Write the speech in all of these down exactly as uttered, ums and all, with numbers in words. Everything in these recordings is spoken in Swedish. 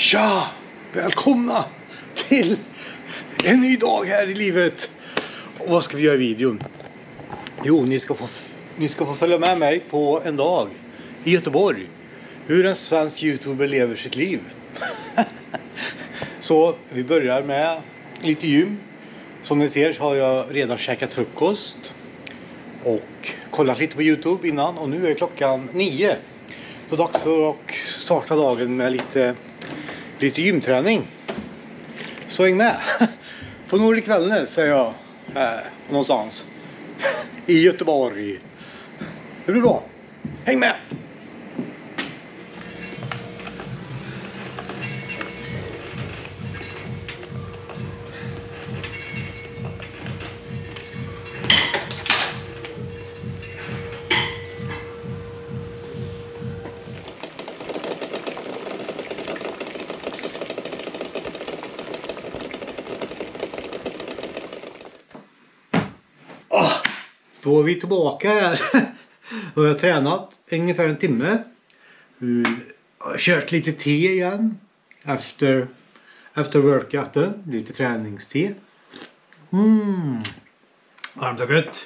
Tja, välkomna till en ny dag här i livet. Och vad ska vi göra i videon? Jo, ni ska få, ni ska få följa med mig på en dag i Göteborg. Hur en svensk youtuber lever sitt liv. Så vi börjar med lite gym. Som ni ser så har jag redan käkat frukost och kollat lite på YouTube innan. Och nu är klockan nio. Så dags för att starta dagen med lite, lite gymträning. Så häng med. På Nordic Wellness säger jag. Äh, någonstans. I Göteborg. Det blir bra. Häng med! Då är vi tillbaka här. Och jag har tränat ungefär en timme. Jag har kört lite te igen. Efter, efter workouten. Lite träningste. Mm. Varmt och gött.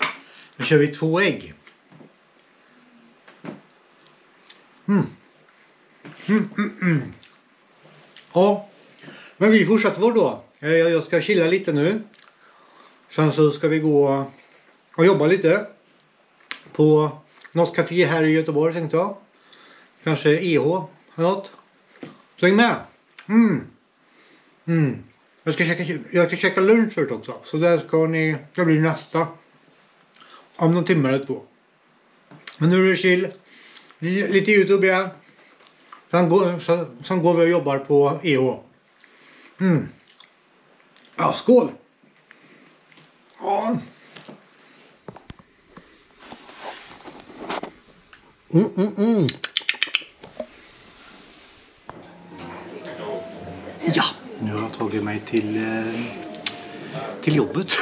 Nu kör vi två ägg. Mm. Mm, mm, mm. Ja. Men vi fortsätter vår då. Jag ska chilla lite nu. Sen så ska vi gå... och jobba lite på något café här i Göteborg, tänkte jag. Kanske E H eller något. Så häng med. Mm. Mm. Jag ska checka, jag ska checka lunch också. Så där ska ni, det blir nästa. Om någon timme eller två. Men nu är det chill. Lite YouTube igen. Sen går, sen, sen går vi och jobbar på E H. Mm. Ja, skål. Ja. Mm, mm, mm. Ja, nu har jag tagit mig till till jobbet.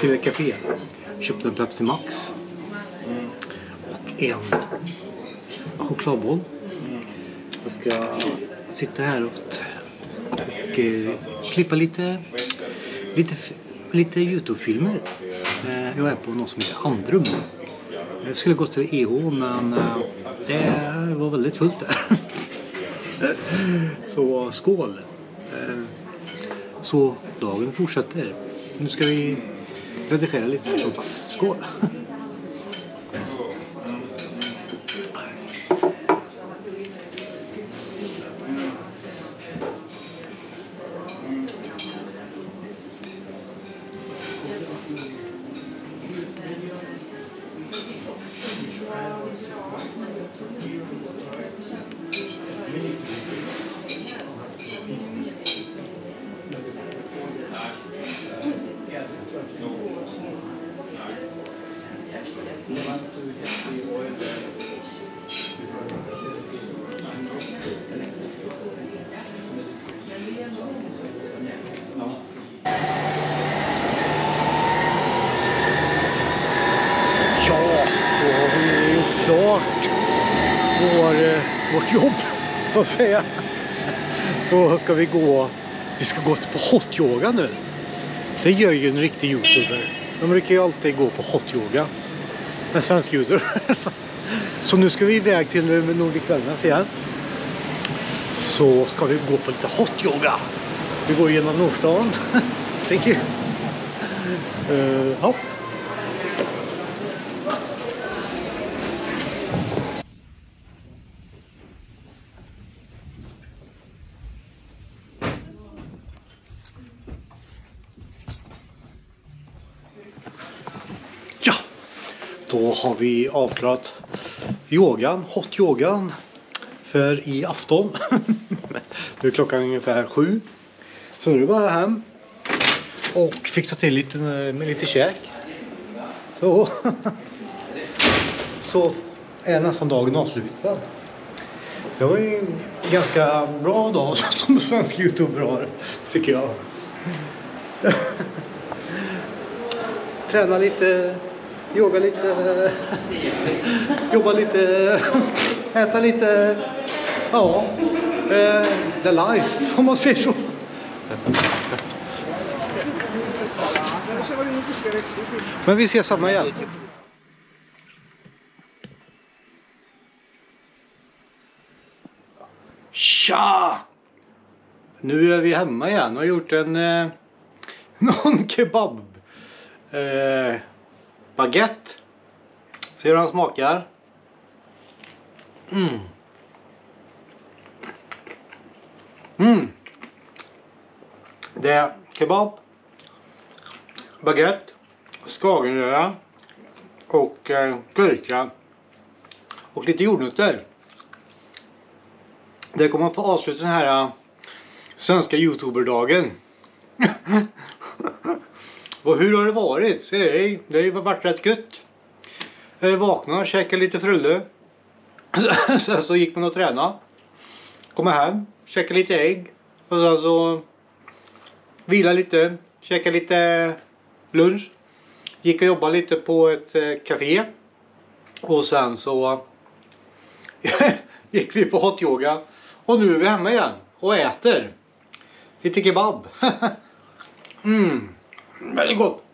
Till ett café. Köpte en plats till Max. Och en chokladboll. Jag ska sitta här och, och klippa lite lite, lite YouTube-filmer. Jag är på något som heter Andrum. Jag skulle gå till E H, men det var väldigt fullt där. Så skål. Så dagen fortsätter. Nu ska vi redigera lite. Skål. Vårt jobb, så att säga. Då ska vi gå vi ska gå på Hotyoga nu. Det gör ju en riktig youtuber. De brukar ju alltid gå på Hotyoga. En svensk youtuber. Så nu ska vi iväg till Nordic Wellness igen. Så ska vi gå på lite Hotyoga. Vi går genom Nordstaden. Thank you. Uh, ja. Då har vi avklarat yogan, hotyogan för i afton. Nu är klockan ungefär sju. Så nu går jag hem och fixar till lite med lite käk. Så så är nästan dagen avslutad. Det var ju en ganska bra dag som svensk youtuber har, tycker jag. Träna lite, yoga lite, jobba lite, äta lite, ja. uh, the life, como se dice. Men vi ses samma igen. Tja! Nu är vi hemma igen och har gjort en eh, någon kebab eh, baguette. Ser hur den smakar. Mm. Mm. Det är kebab, baguette, skagenröra och eh, gurka och lite jordnötter. Det kommer att få avsluta den här svenska youtuberdagen. Och hur har det varit? Se, det har ju varit rätt gött. Jag vaknade, käkade lite frulle. Sen så gick man och tränade. Kommer hem, käkade lite ägg. Och sen så vila lite, käka lite lunch. Gick och jobbade lite på ett café. Och sen så gick vi på hotyoga. Och nu är vi hemma igen och äter lite kebab. Mm, väldigt gott.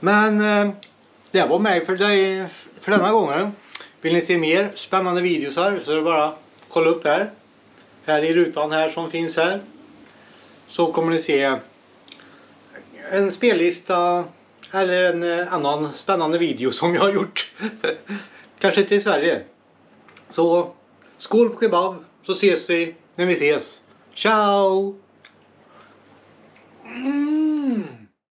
Men det var mig för dig för denna gången. Vill ni se mer spännande videos här, så är det bara kolla upp här. Här i rutan här som finns här. Så kommer ni se en spellista eller en annan spännande video som jag har gjort. Kanske inte i Sverige. Så skål på kebab, så ses vi när vi ses. Ciao! Mm.